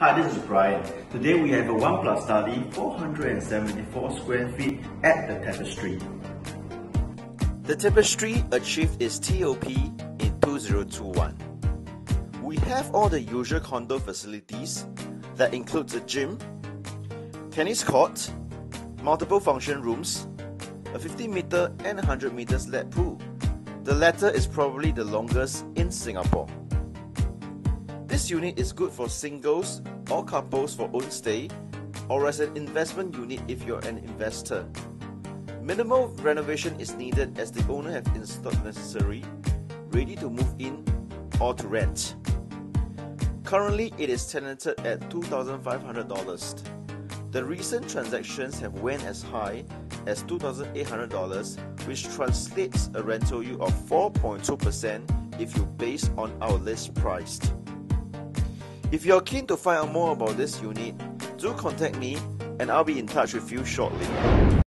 Hi, this is Brian. Today we have a One Plus study, 474 square feet at The Tapestry. The Tapestry achieved its TOP in 2021. We have all the usual condo facilities that includes a gym, tennis court, multiple function rooms, a 50-meter and 100-meter slab pool. The latter is probably the longest in Singapore. This unit is good for singles or couples for own stay or as an investment unit if you're an investor. Minimal renovation is needed as the owner has installed necessary, ready to move in or to rent. Currently, it is tenanted at $2,500. The recent transactions have went as high as $2,800, which translates a rental yield of 4.2% if you base on our list price. If you're keen to find out more about this unit, do contact me and I'll be in touch with you shortly.